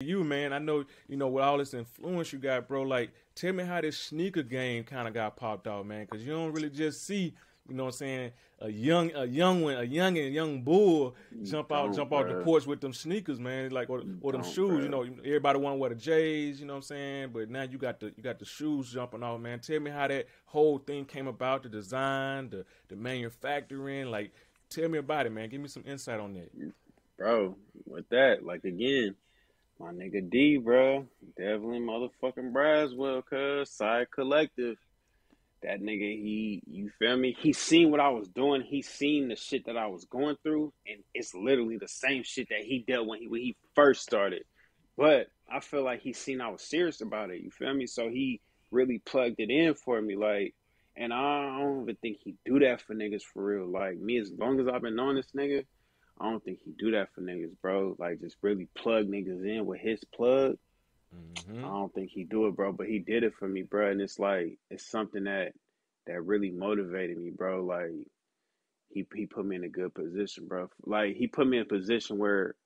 You, man, I know, you know, with all this influence you got, bro, like, tell me how this sneaker game kind of got popped out, man, because you don't really just see, you know what I'm saying, a young bull jump out the porch with them sneakers, man, like, or them shoes, you know, everybody want to wear the J's, you know what I'm saying, but now you got the shoes jumping off, man. Tell me how that whole thing came about, the design, the manufacturing, like, tell me about it, man. Give me some insight on that. Bro, with that, like, again, my nigga D, bro, Devlin motherfucking Braswell, cuz, Side Collective. That nigga, he, you feel me? He seen what I was doing. He seen the shit that I was going through. And it's literally the same shit that he dealt when he first started. But I feel like he seen I was serious about it, you feel me? So he really plugged it in for me, like, and I don't even think he do that for niggas for real. Like, me, as long as I've been knowing this nigga, I don't think he do that for niggas, bro. Like, just really plug niggas in with his plug. Mm-hmm. I don't think he do it, bro. But he did it for me, bro. And it's like, it's something that really motivated me, bro. Like, he put me in a good position, bro. Like, he put me in a position where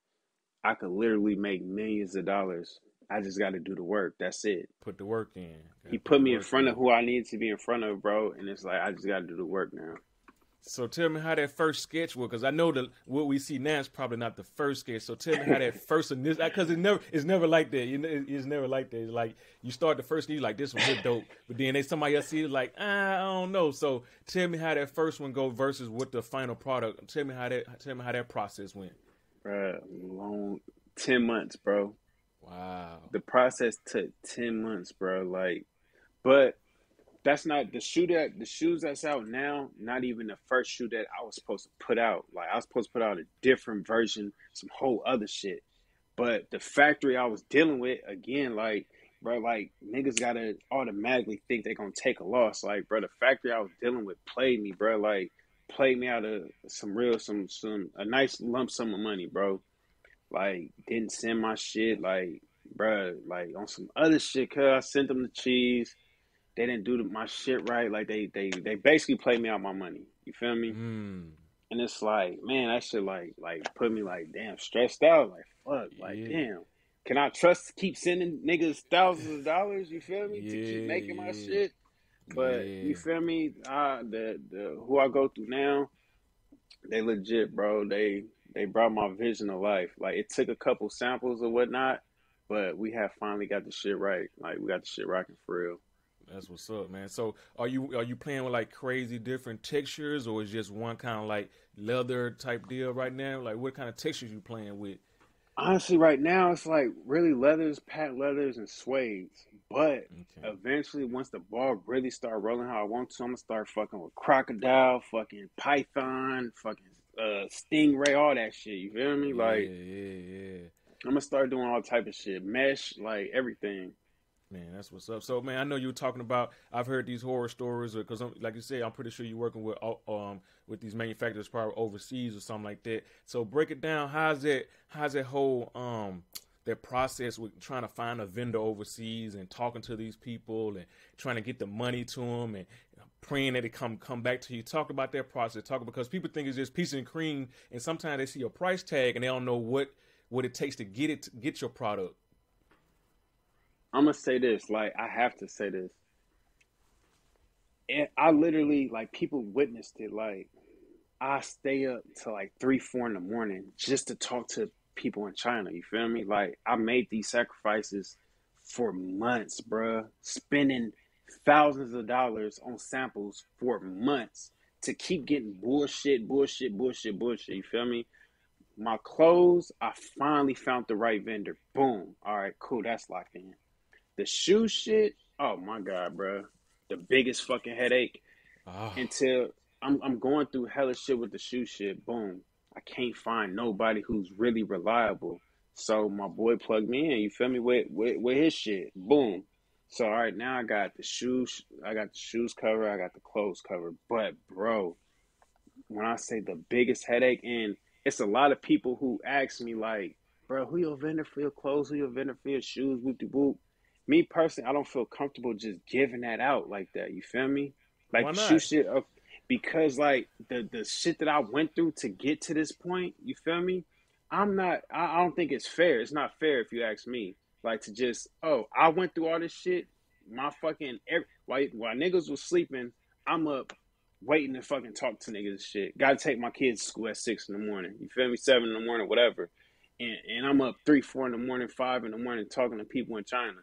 I could literally make millions of dollars. I just got to do the work. That's it. Put the work in. He put me in front of who I needed to be in front of, bro. And it's like, I just got to do the work now. So tell me how that first sketch was, because I know that what we see now is probably not the first sketch. So tell me how that first initial, because it's never like that. It's never like that. It's like you start the first, and you're like, this one hit dope, but then somebody else see it like, I don't know. So tell me how that first one go versus what the final product. Tell me how that process went. Bruh, long 10 months, bro. Wow. The process took 10 months, bro. Like, but. That's not the shoe that the shoes that's out now. Not even the first shoe that I was supposed to put out. Like, I was supposed to put out a different version, some whole other shit. But the factory I was dealing with, again, like, bro, like, niggas gotta automatically think they're gonna take a loss. Like, bro, the factory I was dealing with played me, bro. Like, played me out of a nice lump sum of money, bro. Like, didn't send my shit. Like, bro, like, on some other shit, cuz I sent them the cheese. They didn't do my shit right. Like, they basically played me out my money. You feel me? Mm. And it's like, man, that shit like put me like damn stressed out. Like, fuck, like damn. Can I keep sending niggas thousands of dollars? You feel me? Yeah. To keep making my shit. But you feel me? The who I go through now, they legit, bro. They brought my vision to life. Like, it took a couple samples or whatnot, but we have finally got the shit right. Like, we got the shit rocking for real. That's what's up, man. So are you playing with like crazy different textures, or is just one kind of like leather type deal right now? Like, what kind of textures you playing with? Honestly, right now it's like really leathers, patent leathers, and suedes. But eventually, once the ball really start rolling how I want to, I'm gonna start fucking with crocodile, fucking python, fucking stingray, all that shit. You feel me? Like, yeah. I'm gonna start doing all type of shit, mesh, like everything. Man, that's what's up. So, man, I know you were talking about, I've heard these horror stories, because like you said, I'm pretty sure you're working with these manufacturers probably overseas or something like that. So break it down. How's that whole that process with trying to find a vendor overseas and talking to these people and trying to get the money to them and praying that it come back to you? Talk about that process. Because people think it's just peace and cream, and sometimes they see a price tag and they don't know what it takes to get your product. I'm going to say this, like, I have to say this. And I literally, like, people witnessed it. Like, I stay up till like 3, 4 in the morning just to talk to people in China. You feel me? Like, I made these sacrifices for months, bruh, spending thousands of dollars on samples for months to keep getting bullshit. You feel me? My clothes, I finally found the right vendor. Boom. All right, cool. That's locked in. The shoe shit, oh my God, bro. The biggest fucking headache. Oh. Until I'm going through hella shit with the shoe shit. Boom. I can't find nobody who's really reliable. So my boy plugged me in, you feel me, with his shit. Boom. So all right, now I got the shoes. I got the shoes covered. I got the clothes covered. But bro, when I say the biggest headache, and it's a lot of people who ask me like, bro, who your vendor for your clothes? Who your vendor for your shoes? Whoop-de-whoop. Me personally, I don't feel comfortable just giving that out like that. You feel me? Like, why not? Shoe shit up, because like the shit that I went through to get to this point, you feel me? I don't think it's fair. It's not fair if you ask me. Like to just, oh, I went through all this shit. My fucking while niggas was sleeping, I'm up waiting to fucking talk to niggas and shit. Got to take my kids to school at 6 in the morning. You feel me? 7 in the morning, whatever. And I'm up 3, 4 in the morning, 5 in the morning, talking to people in China,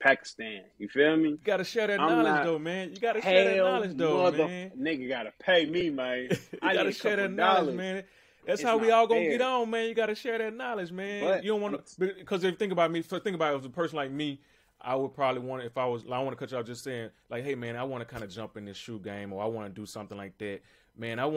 Pakistan. You feel me? You gotta share that knowledge though, man. You gotta share that knowledge though, man. Nigga gotta pay me, man. I gotta share that knowledge, man. That's how we all gonna get on, man. You gotta share that knowledge, man. But, you don't want to, because if you think about me, think about it, if a person like me, I would probably want to, if I was, I want to cut y'all just saying, like, hey, man, I want to kind of jump in this shoe game, or I want to do something like that. Man, I don't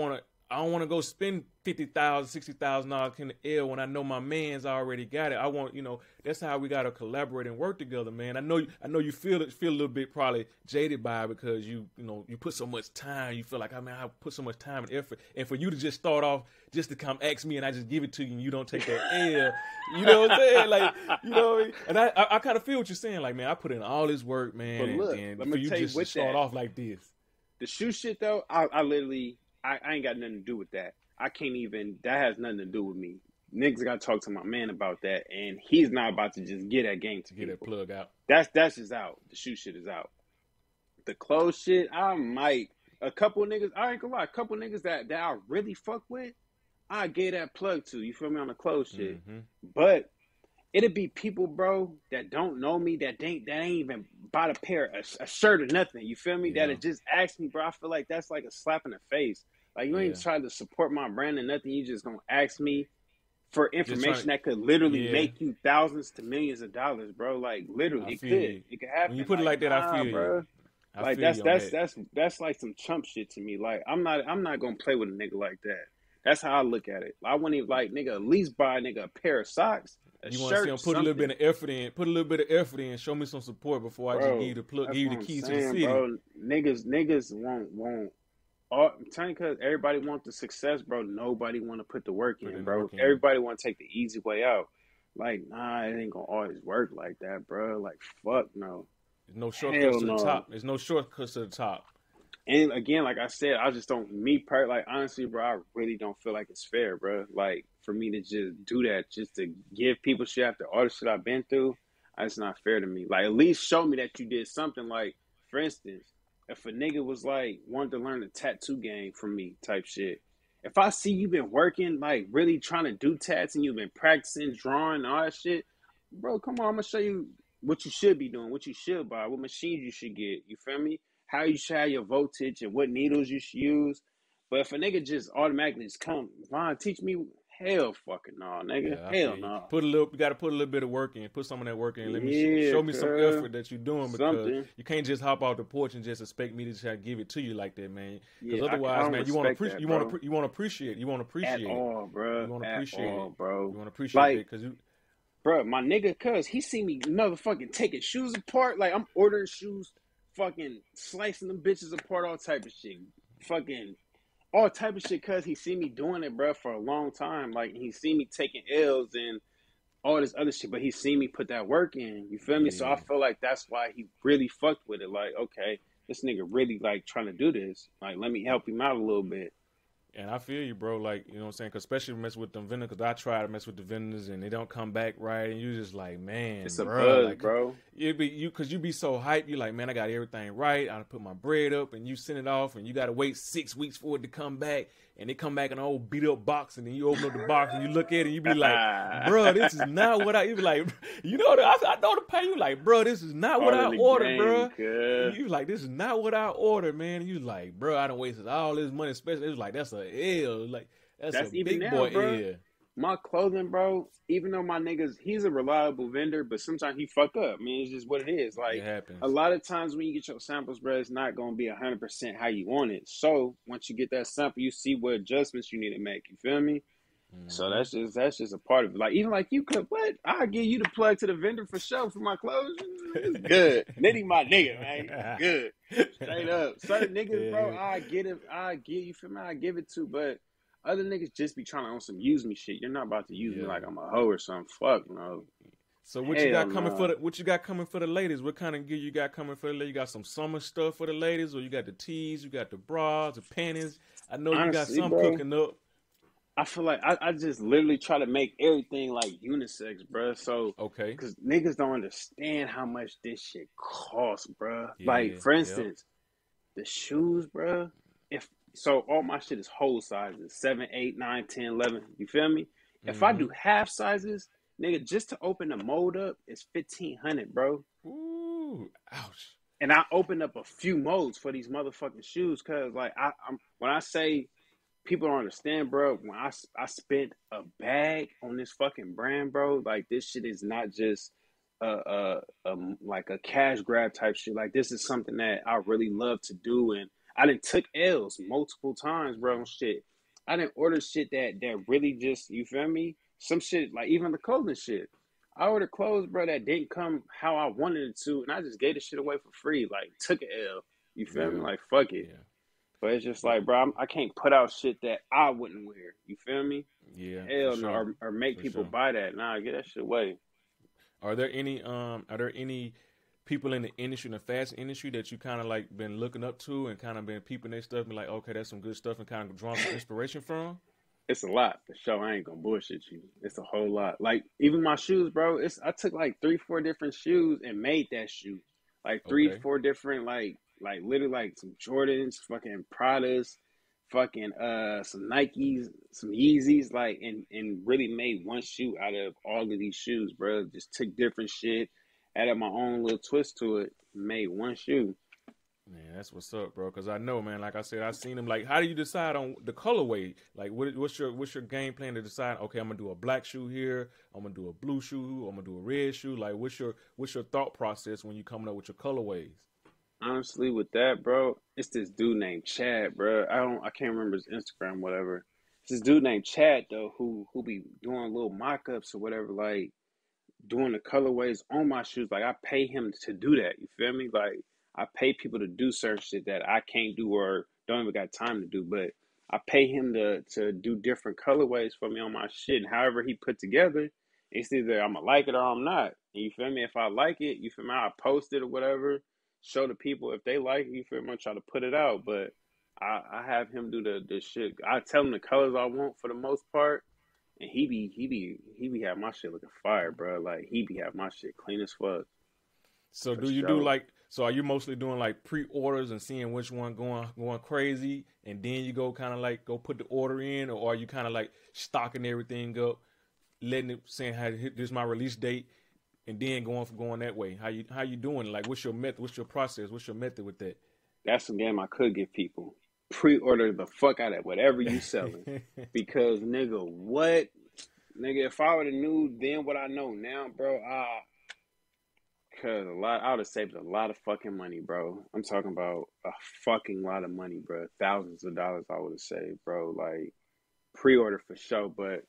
want to go spend $50,000, $60,000 in the air when I know my man's already got it. I want, you know, that's how we got to collaborate and work together, man. I know you feel a little bit probably jaded by it because you know, you put so much time. You feel like, I mean, I put so much time and effort. And for you to just start off just to come ask me and I just give it to you and you don't take that L, you know what I'm saying? Like, you know what I mean? And I kind of feel what you're saying. Like, man, I put in all this work, man. But look, and let me you tell just you what start that, off like this. The shoe shit, though, I literally... I ain't got nothing to do with that. I can't even, that has nothing to do with me. Niggas got to talk to my man about that, and he's not about to just get that game to get people. That plug out. That's just out. The shoe shit is out. The clothes shit, I might, a couple niggas, I ain't gonna lie, a couple niggas that I really fuck with, I gave that plug to, you feel me, on the clothes shit. Mm-hmm. But it'd be people, bro, that don't know me, that ain't even bought a pair, a shirt or nothing, you feel me, yeah. That just asked me, bro, I feel like that's like a slap in the face. Like, you ain't trying to support my brand and nothing. You just gonna ask me for information that could literally make you thousands to millions of dollars, bro. Like, literally, it could happen. When you put it like that, I feel bro. You. I like feel that's like some chump shit to me. Like, I'm not gonna play with a nigga like that. That's how I look at it. I want to, like, nigga, at least buy a nigga a pair of socks. You want to see him put a little bit of effort in. Put a little bit of effort in. Show me some support before I just give you the keys to the city. Bro, niggas won't. I'm telling you, because everybody wants the success, bro. Nobody want to put the work in, bro. Everybody want to take the easy way out. Like, nah, it ain't going to always work like that, bro. Like, fuck no. There's no shortcuts to the top. There's no shortcuts to the top. And again, like I said, I just don't, like, honestly, bro, I really don't feel like it's fair, bro. Like, for me to just do that, just to give people shit after all the shit I've been through, it's not fair to me. Like, at least show me that you did something. Like, for instance, if a nigga was like, wanted to learn the tattoo game from me type shit. If I see you been working, like really trying to do tats and you've been practicing, drawing, all that shit, bro, come on, I'm gonna show you what you should be doing, what you should buy, what machines you should get, you feel me? How you should have your voltage and what needles you should use. But if a nigga just automatically just come, Vaughn, teach me, hell fucking no, nigga. Yeah, hell no. You gotta put a little bit of work in. Put some of that work in. Let me show me some effort that you're doing, because you can't just hop off the porch and just expect me to try to give it to you like that, man. Because otherwise, man, you want to appreciate it. At all, bro. You want to appreciate it, bro. You want to appreciate it because you. Bro, my nigga, cuz he see me motherfucking taking shoes apart. Like, I'm ordering shoes, fucking slicing them bitches apart, all type of shit, fucking. All type of shit, cuz he seen me doing it, bro, for a long time. Like, he seen me taking L's and all this other shit, but he seen me put that work in. You feel me? So I feel like that's why he really fucked with it. Like, okay, this nigga really, like, trying to do this. Like, let me help him out a little bit. And I feel you, bro. Like, you know what I'm saying? Cause especially mess with them vendors, because I try to mess with the vendors and they don't come back right. And you just like, man, it's bro, a bug, like, bro. Cause you be so hyped. You like, man, I got everything right. I put my bread up, and you send it off, and you gotta wait 6 weeks for it to come back. And they come back in an old beat up box, and then you open up the box and you look at it, and you be like, bro, this is not what I. You be like, you know, I know the pain. You like, bro, this is not what I ordered, bro. You like, this is not what I ordered, man. And you like, bro, I done wasted all this money. Especially, it was like, that's a L, like that's a even big now, boy bro. L. My clothing, bro. Even though my niggas, he's a reliable vendor, but sometimes he fuck up. I mean, it's just what it is. Like, a lot of times when you get your samples, bro, it's not gonna be 100% how you want it. So once you get that sample, you see what adjustments you need to make. You feel me? Mm-hmm. So that's just a part of it. Like, even like you could, what? I'll give you the plug to the vendor for sure for my clothes. It's good. Nitty my nigga, man. Good. Straight up. Certain niggas, bro, you feel me? I give it to, but other niggas just be trying to own some use me shit. You're not about to use me like I'm a hoe or something. Fuck no. So what you got coming for the ladies? What kind of gear you got coming for the ladies? You got some summer stuff for the ladies, or you got the tees, you got the bras, the panties? I know you got some cooking up. I feel like I just literally try to make everything like unisex, bro. So okay, because niggas don't understand how much this shit costs, bro. Yeah, like for instance, the shoes, bro. If so, all my shit is whole sizes: 7, 8, 9, 10, 11. You feel me? If I do half sizes, nigga, just to open the mold up is $1,500, bro. Ooh, ouch. And I opened up a few molds for these motherfucking shoes because, like, I'm when I say people don't understand, bro, when I spent a bag on this fucking brand, bro, like, this shit is not just like a cash grab type shit. Like, this is something that I really love to do, and I done took L's multiple times, bro, and shit. I didn't order shit that really just, you feel me? Some shit, like even the clothing shit. I ordered clothes, bro, that didn't come how I wanted it to, and I just gave the shit away for free. Like, took an L. You feel me? Like, fuck it. Yeah. But it's just like, bro, I can't put out shit that I wouldn't wear. You feel me? Yeah. Hell no, sure. or make for people sure. buy that. Nah, get that shit away. Are there any people in the industry, in the fashion industry, that you kind of like been looking up to and kind of been peeping their stuff and be like, okay, that's some good stuff, and kind of drawing some inspiration from? It's a lot for sure. I ain't gonna bullshit you. It's a whole lot. Like even my shoes, bro. I took like 3, 4 different shoes and made that shoe. Like three, 4 different like literally like some Jordans, fucking Pradas, fucking some Nikes, some Yeezys, like and really made one shoe out of all of these shoes, bro. Just took different shit, added my own little twist to it, made one shoe. Man, that's what's up, bro. Cause I know, man. Like I said, I seen them. Like, how do you decide on the colorway? Like, what's your game plan to decide? Okay, I'm gonna do a black shoe here. I'm gonna do a blue shoe. I'm gonna do a red shoe. Like, what's your thought process when you coming up with your colorways? Honestly, with that, bro, it's this dude named Chad, bro. I can't remember his Instagram, whatever. It's this dude named Chad though, who be doing little mock-ups or whatever, like doing the colorways on my shoes. Like, I pay him to do that. You feel me? Like. I pay people to do certain shit that I can't do or don't even got time to do, but I pay him to do different colorways for me on my shit. And however he put together, it's either I'm gonna like it or I'm not. And you feel me? If I like it, you feel me? I post it or whatever, show the people if they like it, you feel me? I try to put it out, but I have him do the shit. I tell him the colors I want for the most part, and he be having my shit looking fire, bro. Like, he be having my shit clean as fuck. So do you do like, so are you mostly doing like pre-orders and seeing which one going crazy, and then you go kind of like go put the order in, or are you kind of like stocking everything up, letting it, saying, hey, this is my release date, and then going that way? How you doing? Like, what's your method? What's your process? What's your method with that? That's the game I could give people. Pre-order the fuck out of whatever you selling, because nigga, what? Nigga, if I would have knew then what I know now, bro, cause I would have saved a lot of fucking money, bro. I'm talking about a fucking lot of money, bro. Thousands of dollars I would have saved, bro. Like, pre-order for sure, but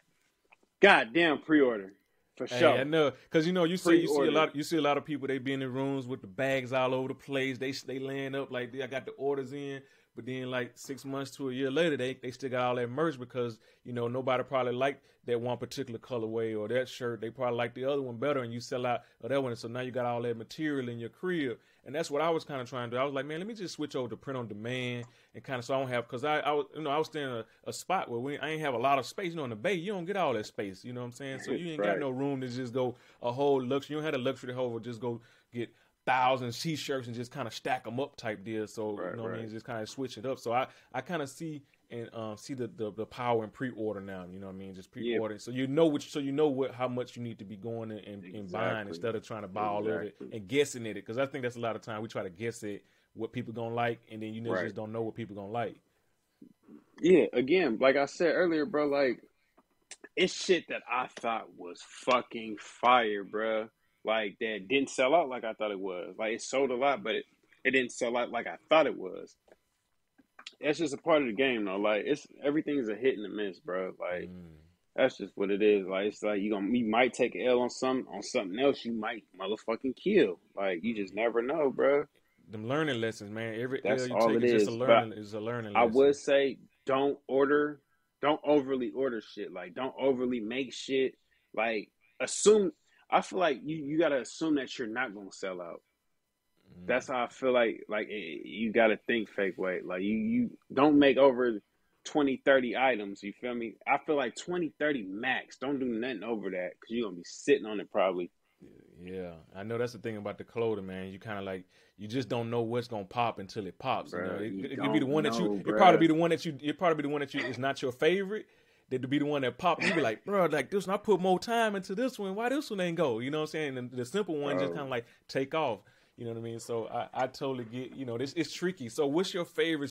goddamn pre-order for sure. Hey, I know, cause you know you see a lot of people, they be in the rooms with the bags all over the place. They laying up like, I got the orders in, but then like 6 months to a year later, they still got all that merch because, you know, nobody probably liked that one particular colorway or that shirt. They probably liked the other one better, and you sell out of that one. So now you got all that material in your crib. And that's what I was kind of trying to do. I was like, man, let me just switch over to print on demand and kind of, so I don't have, cause I was staying in a spot where I ain't have a lot of space, you know, in the Bay. You don't get all that space, you know what I'm saying? So you ain't got no room to just go a whole luxury. You don't have the luxury to just go get 1,000 t-shirts and just kind of stack them up type deal. So, you know what I mean? Just kind of switch it up. So I kind of see the power in pre-order now, you know what I mean? Just pre-order. Yeah. So how much you need to be going and buying, instead of trying to buy all of it and guessing at it. Cause I think that's a lot of time we try to guess at what people going to like. And then, just don't know what people going to like. Yeah. Again, like I said earlier, bro, like, it's shit that I thought was fucking fire, bro. Like, that didn't sell out like I thought it was. Like, it sold a lot, but it didn't sell out like I thought it was. That's just a part of the game, though. Like, everything is a hit and a miss, bro. Like, that's just what it is. Like, it's like you might take an L on something else. You might motherfucking kill. Like, you just never know, bro. Them learning lessons, man. Every L you take is just a learning lesson. I would say don't overly order shit. Like, don't overly make shit. Like, I feel like you got to assume that you're not going to sell out. That's how I feel like you got to think fake way. Like, you don't make over 20, 30 items, you feel me? I feel like 20, 30 max. Don't do nothing over that because you're going to be sitting on it probably. Yeah, I know that's the thing about the clothing, man. You kind of like, you just don't know what's going to pop until it pops. Bruh, you know? It could be the one that you, it probably be the one that you, it's not your favorite. That'd be the one that popped. You be like, bro, like this one, I put more time into this one. Why this one ain't go? You know what I'm saying? And the simple one just kind of like take off. You know what I mean? So I totally get, you know, this it's tricky. So what's your favorite